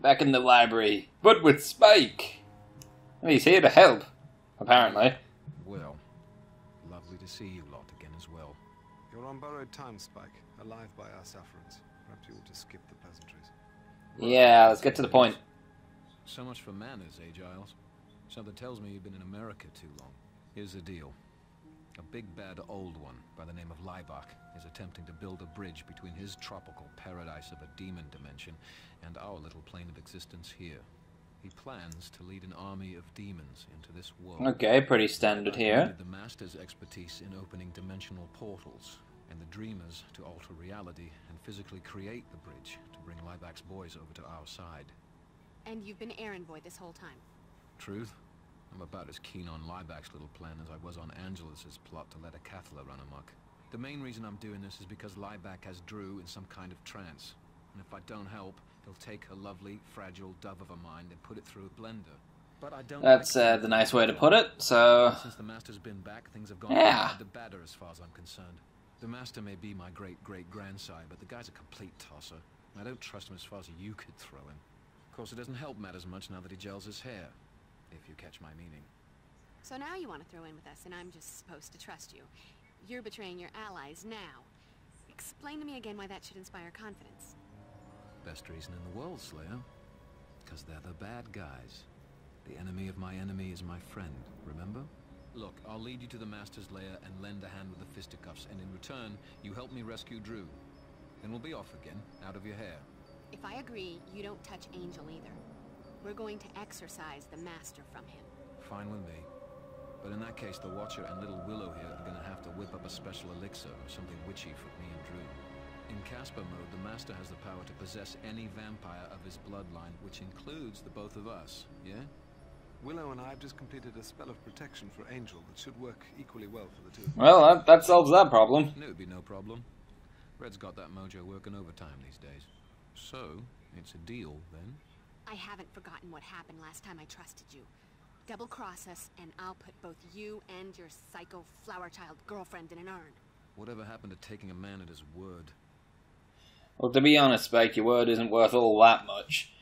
back in the library, but with Spike. And he's here to help, apparently. Well, lovely to see you lot again as well. You're on borrowed time, Spike. Alive by our sufferance. Perhaps you ought to skip the pleasantries. Well, yeah, let's get to the point. So much for manners, eh, Giles? Something tells me you've been in America too long. Here's the deal. A big bad old one by the name of Liebach is attempting to build a bridge between his tropical paradise of a demon dimension and our little plane of existence here. He plans to lead an army of demons into this world. Okay, pretty standard here. The master's expertise in opening dimensional portals and the dreamers to alter reality and physically create the bridge to bring Liebach's boys over to our side. And you've been errand boy this whole time. Truth? I'm about as keen on Liebach's little plan as I was on Angelus's plot to let a Cathla run amok. The main reason I'm doing this is because Liebach has Drew in some kind of trance, and if I don't help, he'll take her lovely, fragile dove of a mind and put it through a blender. But I don't. That's the nice way to put it. So since the master's been back, things have gone bad to badder as far as I'm concerned. The master may be my great-great-grandsire, but the guy's a complete tosser. I don't trust him as far as you could throw him. Of course, it doesn't help matters much now that he gels his hair. If you catch my meaning. So now you want to throw in with us, and I'm just supposed to trust you. You're betraying your allies now. Explain to me again why that should inspire confidence. Best reason in the world, Slayer. Because they're the bad guys. The enemy of my enemy is my friend, remember? Look, I'll lead you to the master's lair and lend a hand with the fisticuffs, and in return, you help me rescue Drew. Then we'll be off again, out of your hair. If I agree, you don't touch Angel either. We're going to exorcise the master from him. Fine with me. But in that case, the Watcher and little Willow here are going to have to whip up a special elixir or something witchy for me and Drew. In Casper mode, the master has the power to possess any vampire of his bloodline, which includes the both of us, yeah? Willow and I have just completed a spell of protection for Angel that should work equally well for the two of us. Well, that solves that problem. It would be no problem. Red's got that mojo working overtime these days. So, it's a deal, then. I haven't forgotten what happened last time I trusted you. Double-cross us, and I'll put both you and your psycho flower child girlfriend in an urn. Whatever happened to taking a man at his word? Well, to be honest, Spike, your word isn't worth all that much.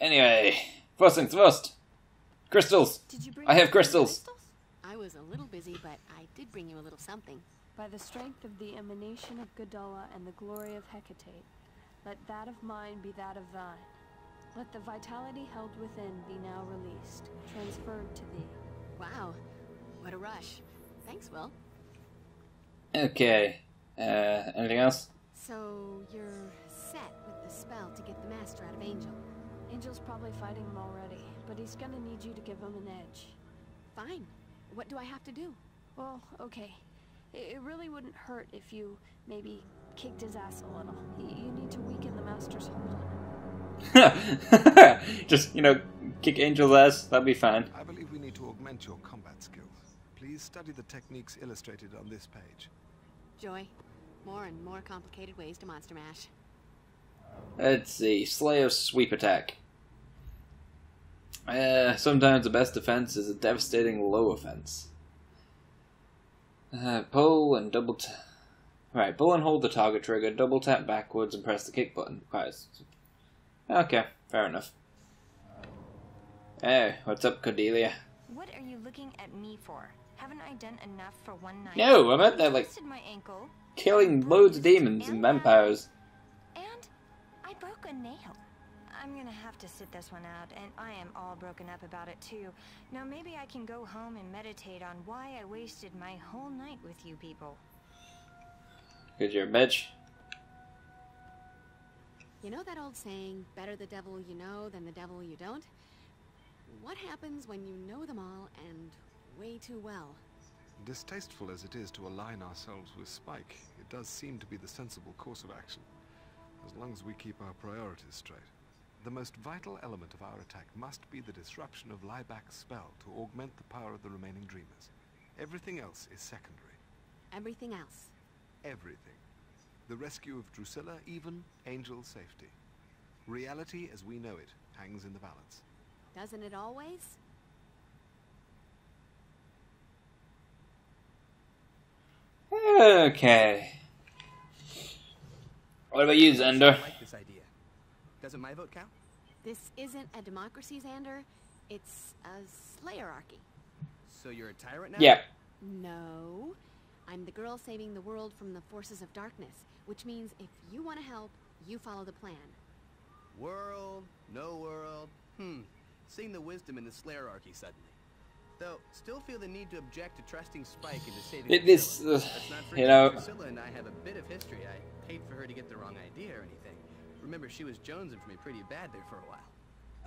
Anyway, first things first. Crystals! I have crystals! I was a little busy, but I did bring you a little something. By the strength of the emanation of Godola and the glory of Hecate, let that of mine be that of thine. Let the vitality held within be now released, transferred to thee. Wow, what a rush. Thanks, Will. Okay, anything else? So, you're set with the spell to get the master out of Angel. Angel's probably fighting him already, but he's gonna need you to give him an edge. Fine. What do I have to do? Well, okay. It really wouldn't hurt if you, maybe, kicked his ass a little. You need to weaken the master's hold on him. Just, you know, kick Angel's ass, that'd be fine. I believe we need to augment your combat skills. Please study the techniques illustrated on this page. Joy, more and more complicated ways to monster mash. Let's see, Slayer's sweep attack. Sometimes the best defense is a devastating low offense. Pull and double tap. Right, pull and hold the target trigger, double tap backwards and press the kick button. Okay, fair enough. Hey, what's up, Cordelia? What are you looking at me for? Haven't I done enough for one night? No, I'm out there like killing loads of demons and vampires. And I broke a nail. I'm gonna have to sit this one out, and I am all broken up about it too. Now maybe I can go home and meditate on why I wasted my whole night with you people. 'Cause you're a bitch. You know that old saying, better the devil you know than the devil you don't? What happens when you know them all and way too well? Distasteful as it is to align ourselves with Spike, it does seem to be the sensible course of action, as long as we keep our priorities straight. The most vital element of our attack must be the disruption of Liebach's spell to augment the power of the remaining dreamers. Everything else is secondary. Everything else? Everything. The rescue of Drusilla, even Angel's safety. Reality as we know it hangs in the balance. Doesn't it always? Okay. What about you, Xander? I like this idea. Doesn't my vote count? This isn't a democracy, Xander. It's a slayerarchy. So you're a tyrant now? Yeah. No. I'm the girl saving the world from the forces of darkness, which means if you want to help, you follow the plan. World, no world. Seeing the wisdom in the slayerarchy suddenly. Though, still feel the need to object to trusting Spike into saving Priscilla. You know, Priscilla and I have a bit of history. I hate for her to get the wrong idea or anything. Remember, she was jonesing for me pretty bad there for a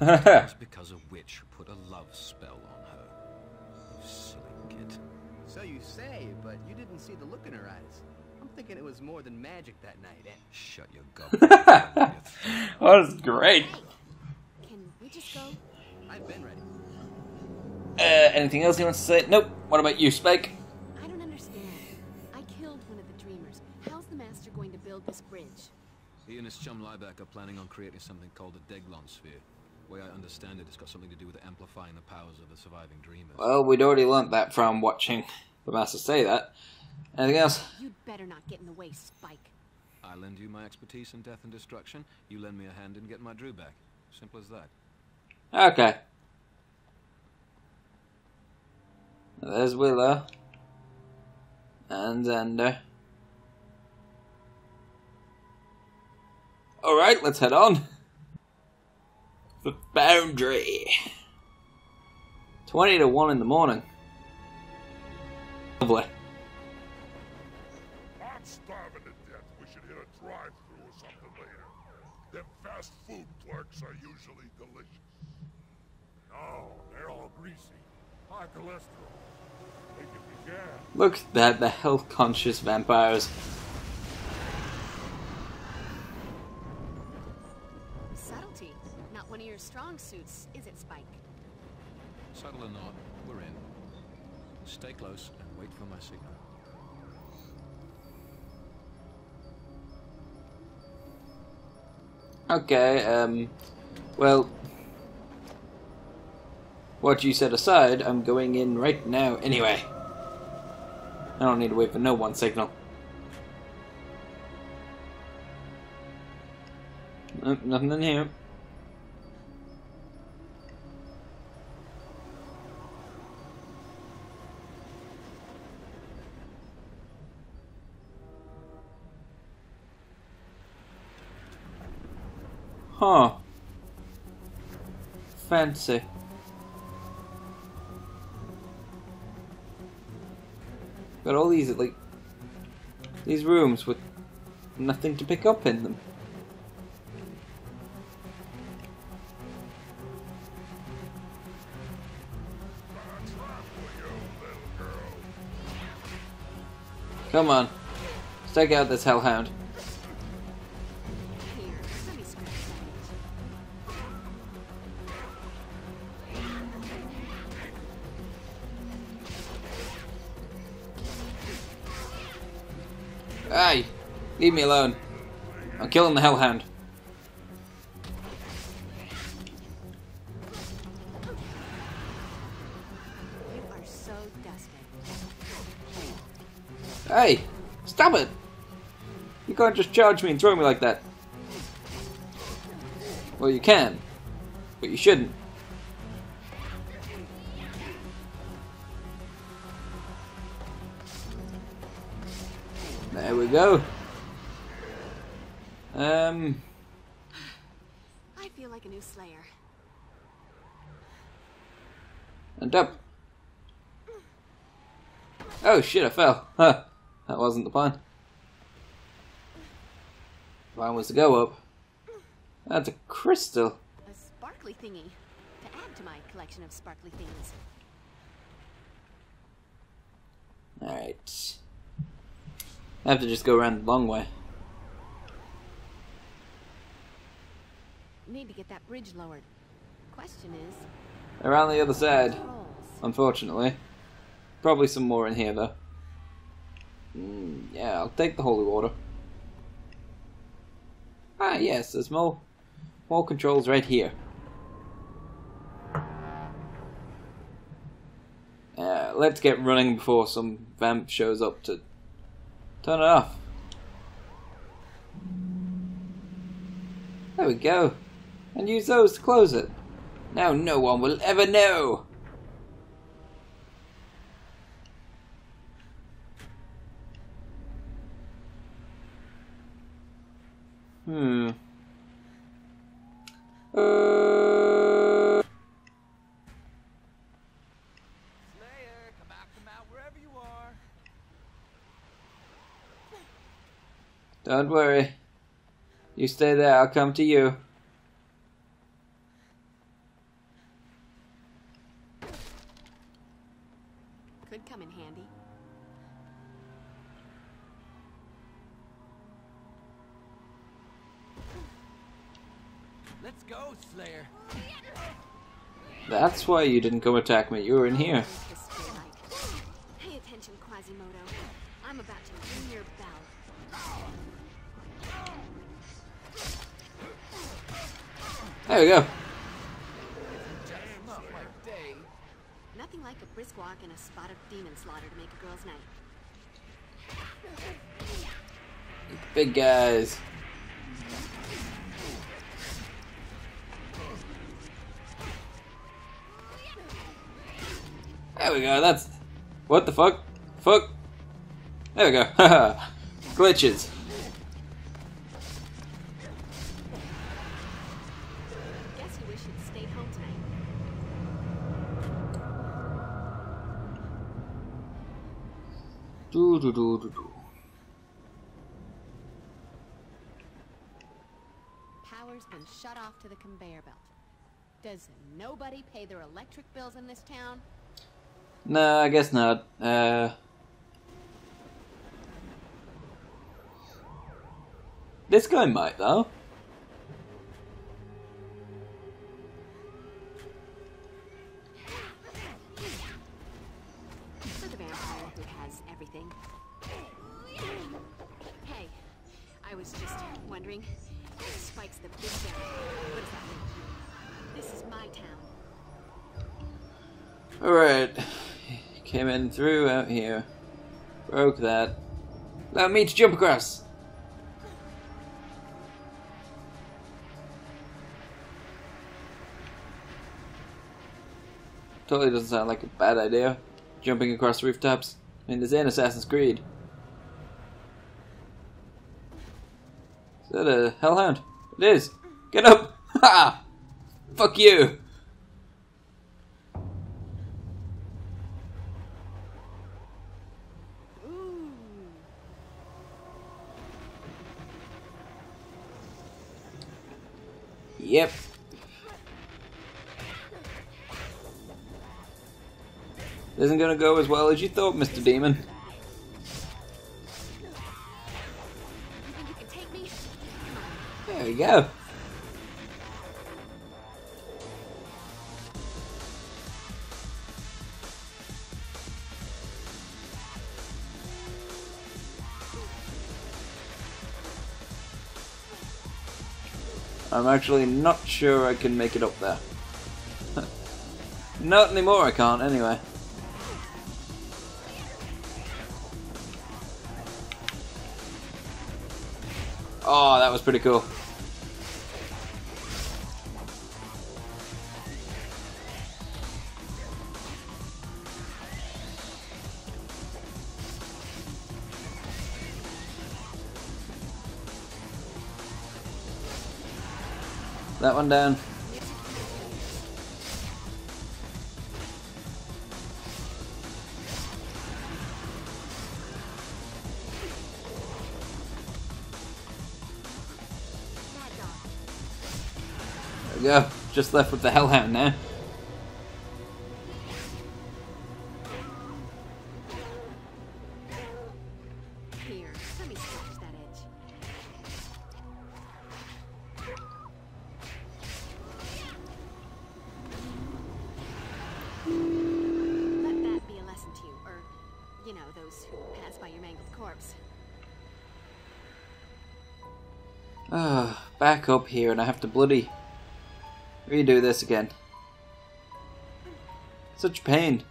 while. It was because a witch put a love spell on her. You silly kid. So you say, but you didn't see the look in her eyes. I'm thinking it was more than magic that night. And shut your goblin. That was great. Hey, can we just go? I've been ready. Anything else he wants to say? Nope. What about you, Spike? I don't understand. I killed one of the dreamers. How's the master going to build this bridge? He and his chum Lyebach are planning on creating something called the Deglon Sphere. The way I understand it, it's got something to do with amplifying the powers of the surviving dreamers. Well, we'd already learnt that from watching the master say that. Anything else? You'd better not get in the way, Spike. I lend you my expertise in death and destruction. You lend me a hand in getting my Drew back. Simple as that. Okay. There's Willow. And Xander. Alright, let's head on. The boundary. 20 to 1 in the morning. Lovely. I'm starving to death. We should hit a drive-through or something later. Them fast food clerks are usually delicious. No, they're all greasy. High cholesterol. They can be jammed. Look at that, the health-conscious vampires. Strong suits, is it, Spike? Subtle or not, we're in. Stay close and wait for my signal. Okay, well, what you said aside, I'm going in right now anyway. I don't need to wait for no one signal. Nope, nothing in here. Huh. Fancy. Got all these, like, these rooms with nothing to pick up in them. Come on. Let's take out this hellhound. Hey, leave me alone. I'm killing the hellhound. You are so dusty. Hey, stop it! You can't just charge me and throw me like that. Well, you can, but you shouldn't. There we go. I feel like a new slayer. And up. Oh shit, I fell. Huh. That wasn't the plan. The plan was to go up. That's a crystal. A sparkly thingy. To add to my collection of sparkly things. Alright. I have to just go around the long way. Need to get that bridge lowered. Question is around the other side. Unfortunately, probably some more in here though. Yeah, I'll take the holy water. Ah, yes, there's more controls right here. Let's get running before some vamp shows up to. Turn it off. There we go. and use those to close it. Now no one will ever know! Don't worry. You stay there, I'll come to you. Could come in handy. Let's go, Slayer. That's why you didn't come attack me. You were in here. Pay attention, Quasimodo. I'm about to win your battle. There we go. Nothing like a brisk walk and a spot of demon slaughter to make a girl's night. Big guys. There we go. That's what the fuck? Fuck. There we go. Haha. Glitches. Power's been shut off to the conveyor belt. Does nobody pay their electric bills in this town? No, I guess not. This guy might though. Hey, I was just wondering, Spike's the big guy. What does that mean? This is my town. Alright. Came in through out here. Broke that. Allow me to jump across! Totally doesn't sound like a bad idea. Jumping across the rooftops. I mean, this ain't Assassin's Creed. Is that a hellhound? It is! Get up! Ha! Fuck you! Ooh. Yep. Isn't gonna go as well as you thought, Mr. Demon. There we go. I'm actually not sure I can make it up there. Not anymore, I can't, anyway. Oh, that was pretty cool. That one down. Go. Just left with the hellhound now. Here, let me scratch that edge. Let that be a lesson to you, or you know, those who pass by your mangled corpse. Ah, oh, back up here, and I have to bloody redo this again. Such pain.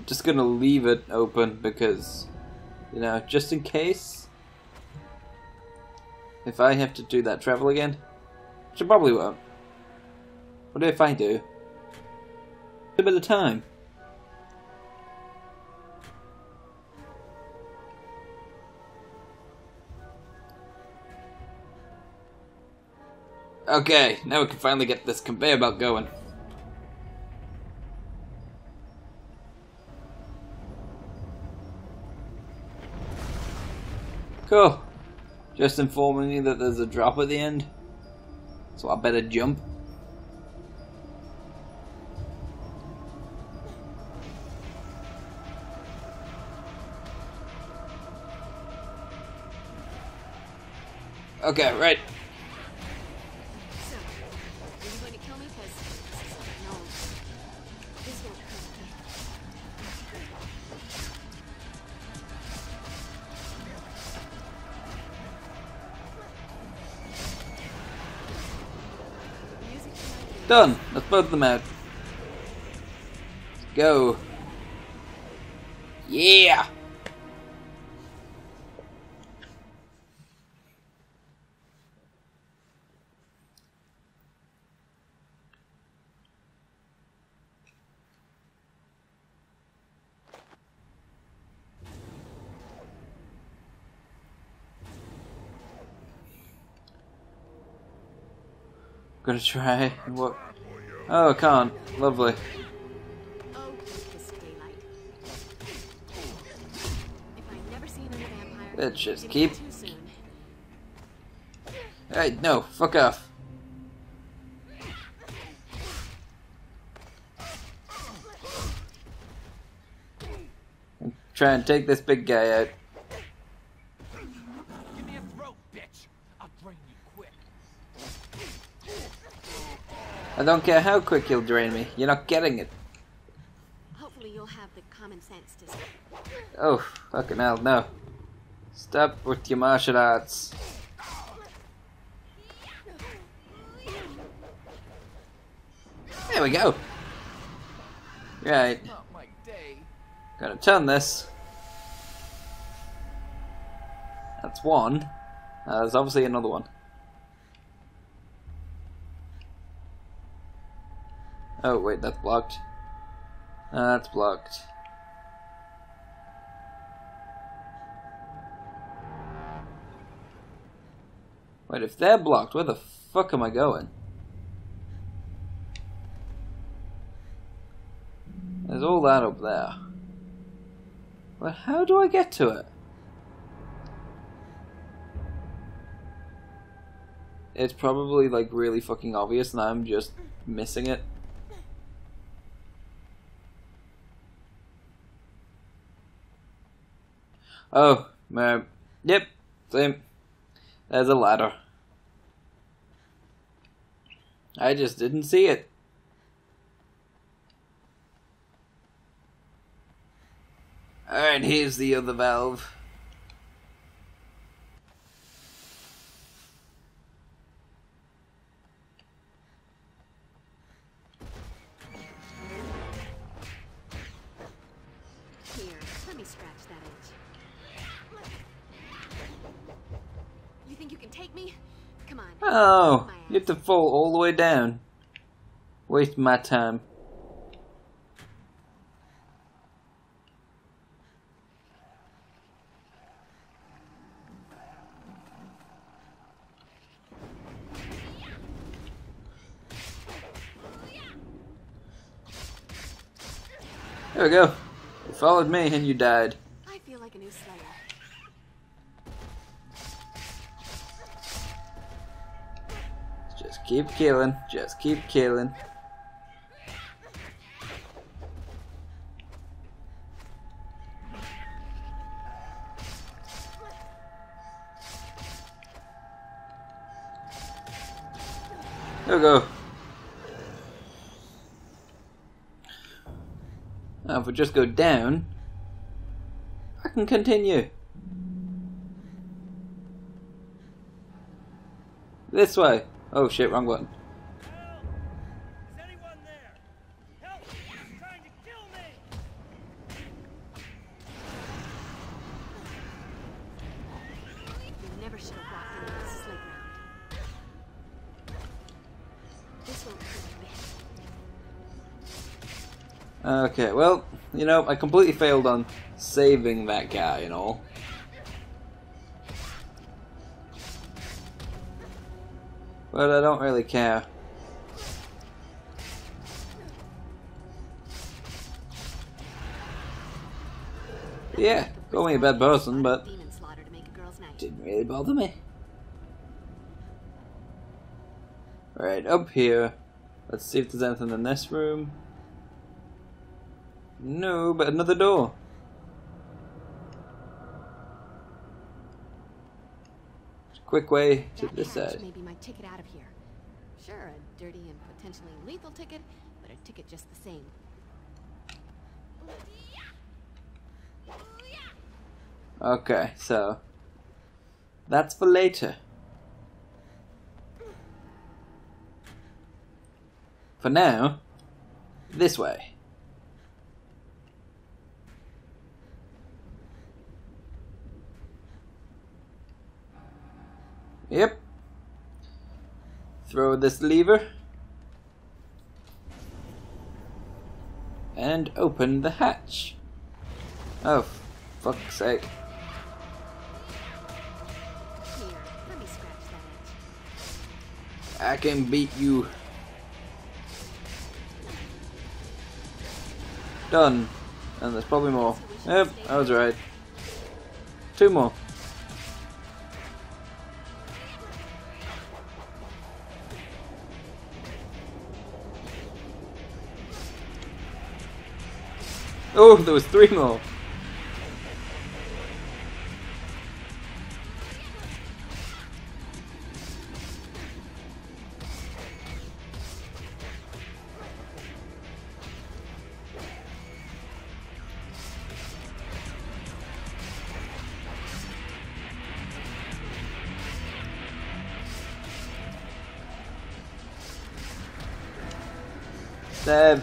I'm just gonna leave it open because, you know, just in case. If I have to do that travel again, which I probably won't. What if I do? A bit of time. Okay, now we can finally get this conveyor belt going. Cool. Just informing you that there's a drop at the end, so I better jump. Okay, right. Done! Let's both them out. Let's go. Yeah! Gonna try and what? Oh, I can't. Lovely. Let's just keep. Hey, no, fuck off. Try and take this big guy out. I don't care how quick you'll drain me. You're not getting it. Hopefully you'll have the common sense to stop. Oh, fucking hell, no. Stop with your martial arts. There we go. Right. Gotta turn this. That's one. There's obviously another one. Oh wait, that's blocked. That's blocked. Wait, if they're blocked, where the fuck am I going? There's all that up there. But how do I get to it? It's probably like really fucking obvious and I'm just missing it. Oh, man. Yep, same. There's a ladder. I just didn't see it. Alright, here's the other valve. Here, let me scratch that edge. You think you can take me? Come on. Oh, you have to fall all the way down. Waste my time. There we go. You followed me and you died. I feel like a new slayer. Keep killing, just keep killing. There we go. Now if we just go down, I can continue. This way. Oh shit, wrong button. Help! Is anyone there? Help! He's trying to kill me! Okay, well, you know, I completely failed on saving that guy and all. But I don't really care. Yeah, call me a bad person, but didn't really bother me. Alright, up here. Let's see if there's anything in this room. No, but another door. Quick way to this side. Maybe my ticket out of here. Sure, a dirty and potentially lethal ticket, but a ticket just the same. Okay, so that's for later. For now, this way. Yep. Throw this lever. And open the hatch. Oh, fuck's sake. I can beat you. Done. And there's probably more. Yep, I was right. Two more. Oh, there was three more. Stab.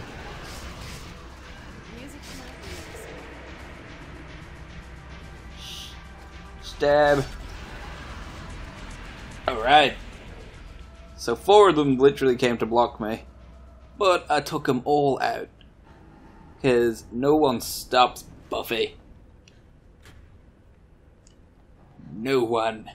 Stab. Alright. So four of them literally came to block me. But I took them all out. Because no one stops Buffy. No one.